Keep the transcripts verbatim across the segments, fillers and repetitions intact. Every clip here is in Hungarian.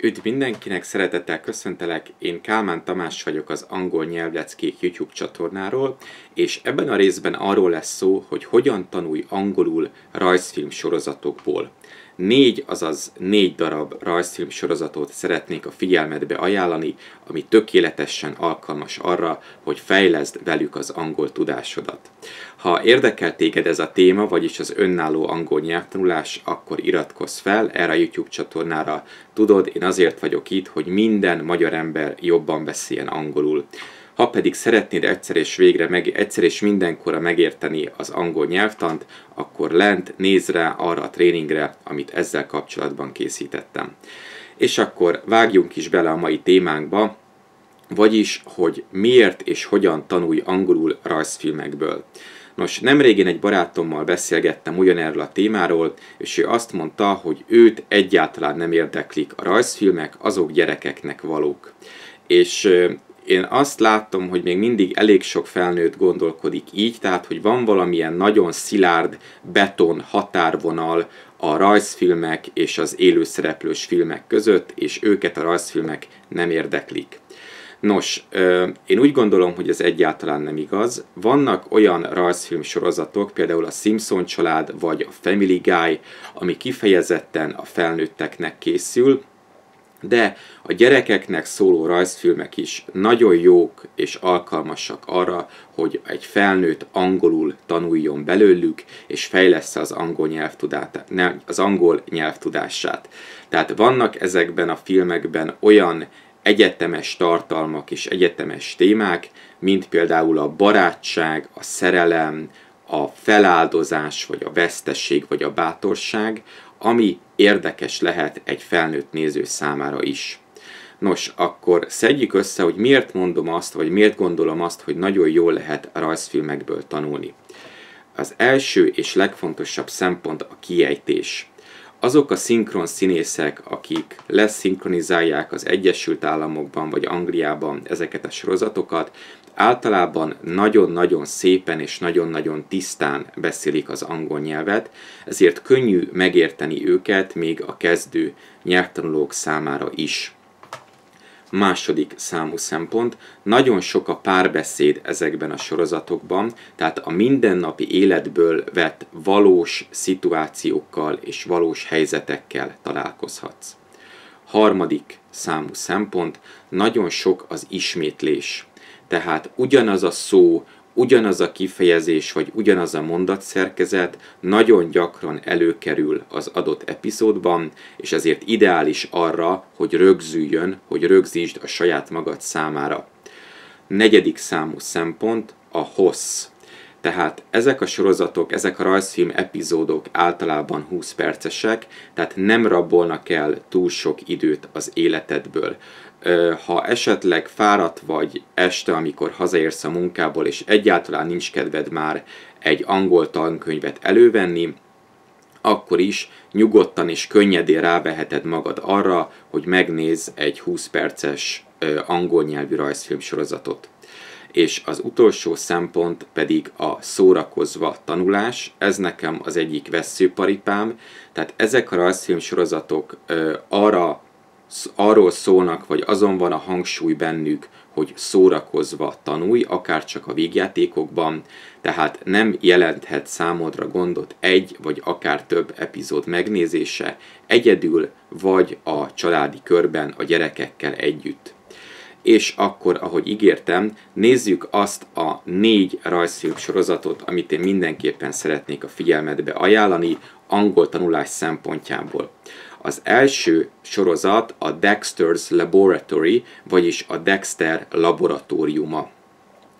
Üdv mindenkinek, szeretettel köszöntelek, én Kálmán Tamás vagyok az Angol Nyelvleckék YouTube csatornáról, és ebben a részben arról lesz szó, hogy hogyan tanulj angolul rajzfilm sorozatokból. Négy, azaz négy darab rajzfilm sorozatot szeretnék a figyelmedbe ajánlani, ami tökéletesen alkalmas arra, hogy fejleszd velük az angol tudásodat. Ha érdekel téged ez a téma, vagyis az önálló angol nyelvtanulás, akkor iratkozz fel erre a YouTube csatornára. Tudod, én azért vagyok itt, hogy minden magyar ember jobban beszéljen angolul. Ha pedig szeretnéd egyszer és, végre meg, egyszer és mindenkorra megérteni az angol nyelvtant, akkor lent nézz rá arra a tréningre, amit ezzel kapcsolatban készítettem. És akkor vágjunk is bele a mai témánkba, vagyis, hogy miért és hogyan tanulj angolul rajzfilmekből. Nos, nemrég én egy barátommal beszélgettem ugyanerről a témáról, és ő azt mondta, hogy őt egyáltalán nem érdeklik a rajzfilmek, azok gyerekeknek valók. És... Én azt látom, hogy még mindig elég sok felnőtt gondolkodik így, tehát hogy van valamilyen nagyon szilárd beton határvonal a rajzfilmek és az élőszereplős filmek között, és őket a rajzfilmek nem érdeklik. Nos, én úgy gondolom, hogy ez egyáltalán nem igaz. Vannak olyan rajzfilm sorozatok, például a Simpson család vagy a Family Guy, ami kifejezetten a felnőtteknek készül, de a gyerekeknek szóló rajzfilmek is nagyon jók és alkalmasak arra, hogy egy felnőtt angolul tanuljon belőlük, és fejlessze az angol, nyelvtudát, nem, az angol nyelvtudását. Tehát vannak ezekben a filmekben olyan egyetemes tartalmak és egyetemes témák, mint például a barátság, a szerelem, a feláldozás, vagy a veszteség, vagy a bátorság, ami érdekes lehet egy felnőtt néző számára is. Nos, akkor szedjük össze, hogy miért mondom azt, vagy miért gondolom azt, hogy nagyon jól lehet a rajzfilmekből tanulni. Az első és legfontosabb szempont a kiejtés. Azok a szinkron színészek, akik leszinkronizálják az Egyesült Államokban vagy Angliában ezeket a sorozatokat, általában nagyon-nagyon szépen és nagyon-nagyon tisztán beszélik az angol nyelvet, ezért könnyű megérteni őket még a kezdő nyelvtanulók számára is. Második számú szempont, nagyon sok a párbeszéd ezekben a sorozatokban, tehát a mindennapi életből vett valós szituációkkal és valós helyzetekkel találkozhatsz. Harmadik számú szempont, nagyon sok az ismétlés. Tehát ugyanaz a szó, ugyanaz a kifejezés, vagy ugyanaz a mondatszerkezet nagyon gyakran előkerül az adott epizódban, és ezért ideális arra, hogy rögzüljön, hogy rögzítsd a saját magad számára. Negyedik számú szempont a hossz. Tehát ezek a sorozatok, ezek a rajzfilm epizódok általában húsz percesek, tehát nem rabolnak el túl sok időt az életedből. Ha esetleg fáradt vagy este, amikor hazaérsz a munkából, és egyáltalán nincs kedved már egy angol tankönyvet elővenni, akkor is nyugodtan és könnyedén ráveheted magad arra, hogy megnézz egy húsz perces angol nyelvű rajzfilm sorozatot. És az utolsó szempont pedig a szórakozva tanulás, ez nekem az egyik vesszőparipám, tehát ezek a rajzfilm sorozatok arra arról szólnak, vagy azon van a hangsúly bennük, hogy szórakozva tanulj, akár csak a vígjátékokban, tehát nem jelenthet számodra gondot egy, vagy akár több epizód megnézése egyedül, vagy a családi körben a gyerekekkel együtt. És akkor, ahogy ígértem, nézzük azt a négy rajzfilm sorozatot, amit én mindenképpen szeretnék a figyelmedbe ajánlani angol tanulás szempontjából. Az első sorozat a Dexter's Laboratory, vagyis a Dexter laboratóriuma.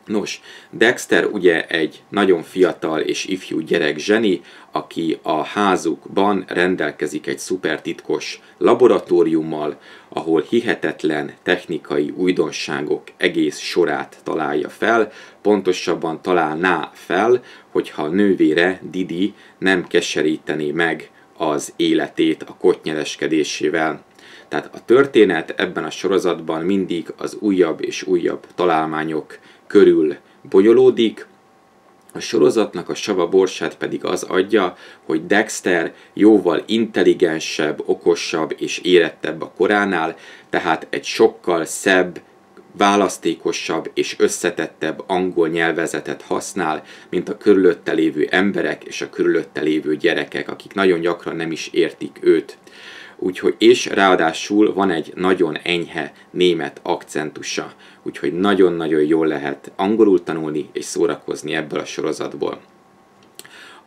Nos, Dexter ugye egy nagyon fiatal és ifjú gyerek zseni, aki a házukban rendelkezik egy szupertitkos laboratóriummal, ahol hihetetlen technikai újdonságok egész sorát találja fel, pontosabban találná fel, hogyha a nővére, Didi nem keseríteni meg az életét a kotnyereskedésével. Tehát a történet ebben a sorozatban mindig az újabb és újabb találmányok körül bonyolódik, A sorozatnak a sava borsát pedig az adja, hogy Dexter jóval intelligensebb, okosabb és érettebb a koránál, tehát egy sokkal szebb, választékosabb és összetettebb angol nyelvezetet használ, mint a körülötte lévő emberek és a körülötte lévő gyerekek, akik nagyon gyakran nem is értik őt. Úgyhogy, és ráadásul van egy nagyon enyhe német akcentusa, úgyhogy nagyon-nagyon jól lehet angolul tanulni és szórakozni ebből a sorozatból.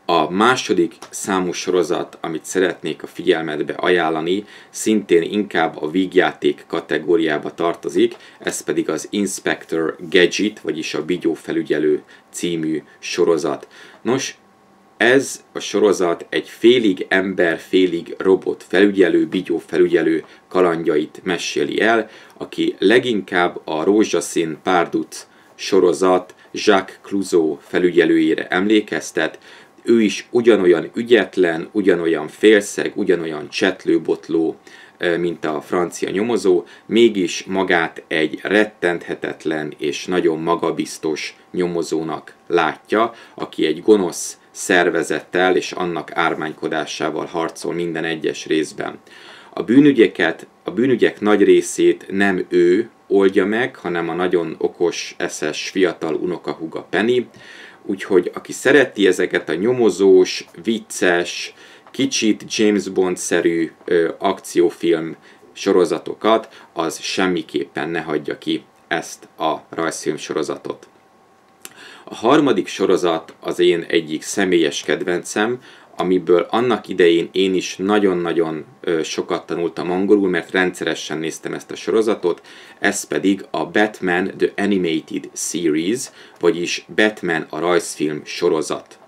A második számú sorozat, amit szeretnék a figyelmetbe ajánlani, szintén inkább a vígjáték kategóriába tartozik, ez pedig az Inspector Gadget, vagyis a Vigyófelügyelő című sorozat. Nos, ez a sorozat egy félig ember, félig robot felügyelő, bigyó felügyelő kalandjait meséli el, aki leginkább a Rózsaszín párduc sorozat Jacques Clouseau felügyelőjére emlékeztet. Ő is ugyanolyan ügyetlen, ugyanolyan félszeg, ugyanolyan csetlőbotló, mint a francia nyomozó, mégis magát egy rettenthetetlen és nagyon magabiztos nyomozónak látja, aki egy gonosz szervezettel és annak ármánykodásával harcol minden egyes részben. A bűnügyeket, a bűnügyek nagy részét nem ő oldja meg, hanem a nagyon okos, eszes, fiatal unokahúga Penny, úgyhogy aki szereti ezeket a nyomozós, vicces, kicsit James Bond-szerű ö, akciófilm sorozatokat, az semmiképpen ne hagyja ki ezt a rajzfilm sorozatot. A harmadik sorozat az én egyik személyes kedvencem, amiből annak idején én is nagyon-nagyon sokat tanultam angolul, mert rendszeresen néztem ezt a sorozatot, ez pedig a Batman the Animated Series, vagyis Batman a rajzfilm sorozat.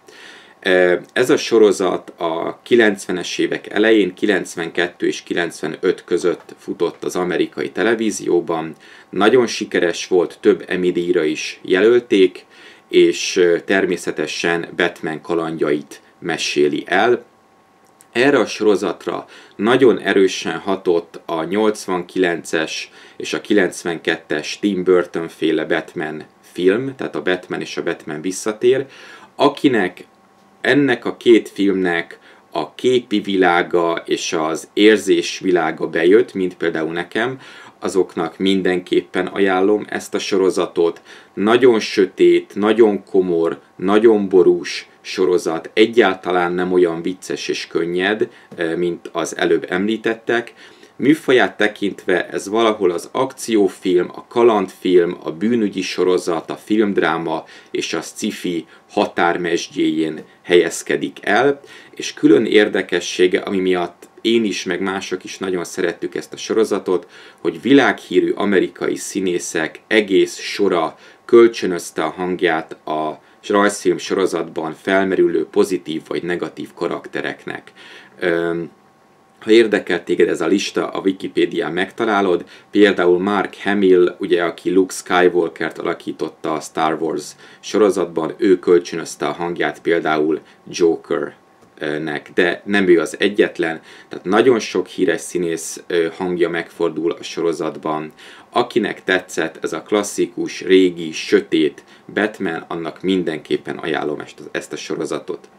Ez a sorozat a kilencvenes évek elején, kilencvenkettő és kilencvenöt között futott az amerikai televízióban, nagyon sikeres volt, több Emmy-díjra is jelölték, és természetesen Batman kalandjait meséli el. Erre a sorozatra nagyon erősen hatott a nyolcvankilences és a kilencvenkettes Tim Burton féle Batman film, tehát a Batman és a Batman visszatér, akinek ennek a két filmnek a képi világa és az érzés világa bejött, mint például nekem, azoknak mindenképpen ajánlom ezt a sorozatot. Nagyon sötét, nagyon komor, nagyon borús sorozat, egyáltalán nem olyan vicces és könnyed, mint az előbb említettek. Műfaját tekintve ez valahol az akciófilm, a kalandfilm, a bűnügyi sorozat, a filmdráma és a sci-fi határmesdjéjén helyezkedik el, és külön érdekessége, ami miatt én is, meg mások is nagyon szerettük ezt a sorozatot, hogy világhírű amerikai színészek egész sora kölcsönözte a hangját a rajzfilm sorozatban felmerülő pozitív vagy negatív karaktereknek. Ha érdekel téged ez a lista, a Wikipédián megtalálod, például Mark Hamill, ugye, aki Luke Skywalkert alakította a Star Wars sorozatban, ő kölcsönözte a hangját például Joker. De nem ő az egyetlen, tehát nagyon sok híres színész hangja megfordul a sorozatban. Akinek tetszett ez a klasszikus, régi, sötét Batman, annak mindenképpen ajánlom ezt a sorozatot.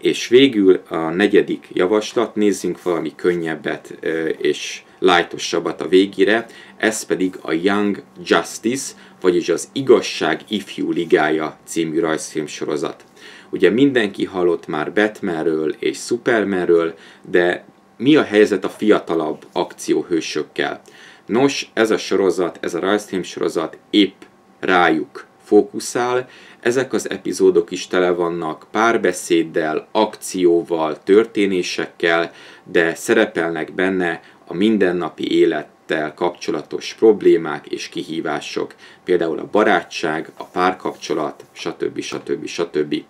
És végül a negyedik javaslat, nézzünk valami könnyebbet és lájtosabbat a végére, ez pedig a Young Justice, vagyis az Igazság Ifjú Ligája című rajzfilm sorozat. Ugye mindenki hallott már Batmanről és Supermanről, de mi a helyzet a fiatalabb akcióhősökkel? Nos, ez a sorozat, ez a rajzfilm sorozat épp rájuk fókuszál. Ezek az epizódok is tele vannak párbeszéddel, akcióval, történésekkel, de szerepelnek benne a mindennapi élettel kapcsolatos problémák és kihívások. Például a barátság, a párkapcsolat, stb. stb. stb.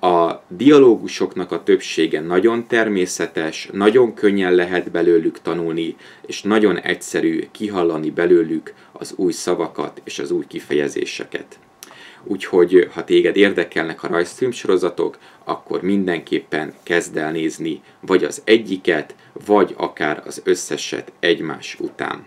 A dialógusoknak a többsége nagyon természetes, nagyon könnyen lehet belőlük tanulni, és nagyon egyszerű kihallani belőlük az új szavakat és az új kifejezéseket. Úgyhogy, ha téged érdekelnek a rajzfilm sorozatok, akkor mindenképpen kezd el nézni vagy az egyiket, vagy akár az összeset egymás után.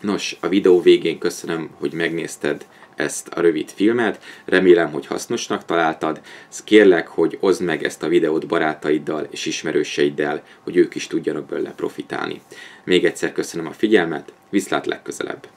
Nos, a videó végén köszönöm, hogy megnézted ezt a rövid filmet, remélem, hogy hasznosnak találtad, kérlek, hogy oszd meg ezt a videót barátaiddal és ismerőseiddel, hogy ők is tudjanak belőle profitálni. Még egyszer köszönöm a figyelmet, viszlát legközelebb!